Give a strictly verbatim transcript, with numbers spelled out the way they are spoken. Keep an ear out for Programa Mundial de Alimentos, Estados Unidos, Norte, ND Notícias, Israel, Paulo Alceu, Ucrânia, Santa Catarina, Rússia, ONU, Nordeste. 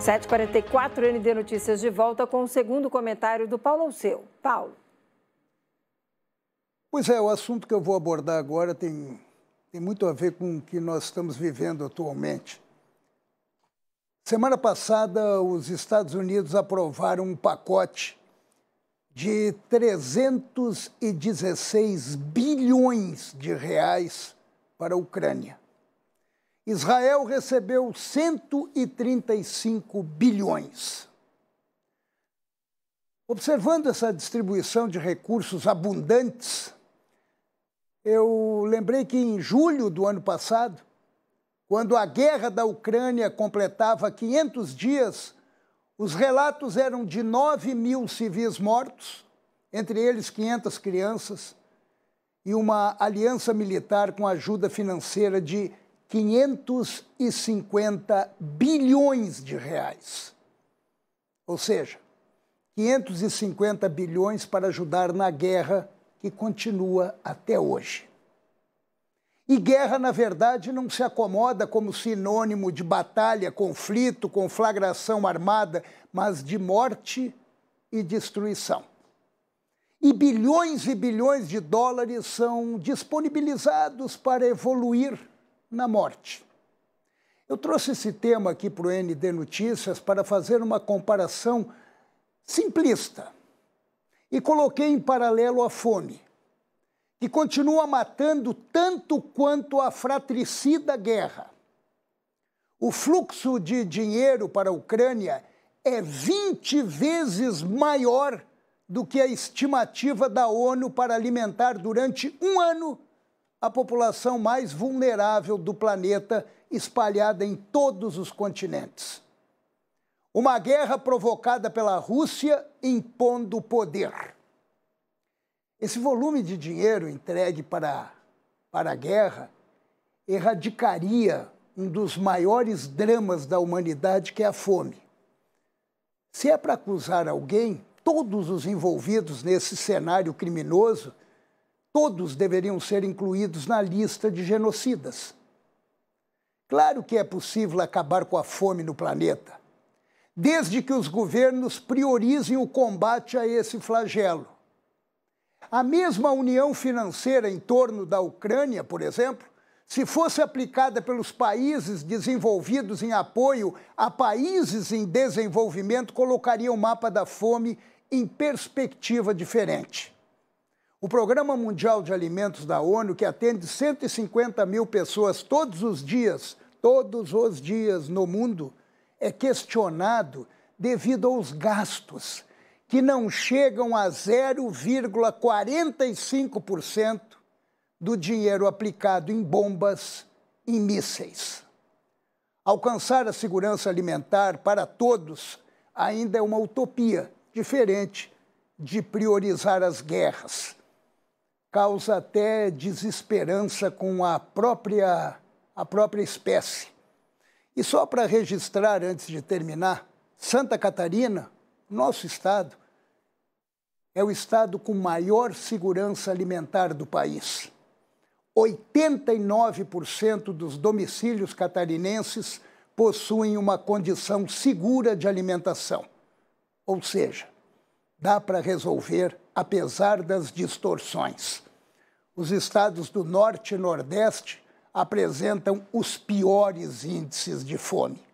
sete e quarenta e quatro, N D Notícias de volta com o segundo comentário do Paulo Alceu. Paulo. Pois é, o assunto que eu vou abordar agora tem, tem muito a ver com o que nós estamos vivendo atualmente. Semana passada, os Estados Unidos aprovaram um pacote de trezentos e dezesseis bilhões de reais para a Ucrânia. Israel recebeu cento e trinta e cinco bilhões. Observando essa distribuição de recursos abundantes, eu lembrei que em julho do ano passado, quando a guerra da Ucrânia completava quinhentos dias, os relatos eram de nove mil civis mortos, entre eles quinhentas crianças, e uma aliança militar com ajuda financeira de quinhentos e cinquenta bilhões de reais. Ou seja, quinhentos e cinquenta bilhões para ajudar na guerra que continua até hoje. E guerra, na verdade, não se acomoda como sinônimo de batalha, conflito, conflagração armada, mas de morte e destruição. E bilhões e bilhões de dólares são disponibilizados para evoluir na morte. Eu trouxe esse tema aqui para o N D Notícias para fazer uma comparação simplista e coloquei em paralelo a fome, que continua matando tanto quanto a fratricida guerra. O fluxo de dinheiro para a Ucrânia é vinte vezes maior do que a estimativa da ONU para alimentar durante um ano a população mais vulnerável do planeta, espalhada em todos os continentes. Uma guerra provocada pela Rússia impondo poder. Esse volume de dinheiro entregue para, para a guerra erradicaria um dos maiores dramas da humanidade, que é a fome. Se é para acusar alguém, todos os envolvidos nesse cenário criminoso, todos deveriam ser incluídos na lista de genocidas. Claro que é possível acabar com a fome no planeta, desde que os governos priorizem o combate a esse flagelo. A mesma união financeira em torno da Ucrânia, por exemplo, se fosse aplicada pelos países desenvolvidos em apoio a países em desenvolvimento, colocaria o mapa da fome em perspectiva diferente. O Programa Mundial de Alimentos da ONU, que atende cento e cinquenta mil pessoas todos os dias, todos os dias no mundo, é questionado devido aos gastos, que não chegam a zero vírgula quarenta e cinco por cento do dinheiro aplicado em bombas e mísseis. Alcançar a segurança alimentar para todos ainda é uma utopia, diferente de priorizar as guerras. Causa até desesperança com a própria, a própria espécie. E só para registrar, antes de terminar, Santa Catarina, nosso estado, é o estado com maior segurança alimentar do país. oitenta e nove por cento dos domicílios catarinenses possuem uma condição segura de alimentação. Ou seja, dá para resolver apesar das distorções. Os estados do Norte e Nordeste apresentam os piores índices de fome.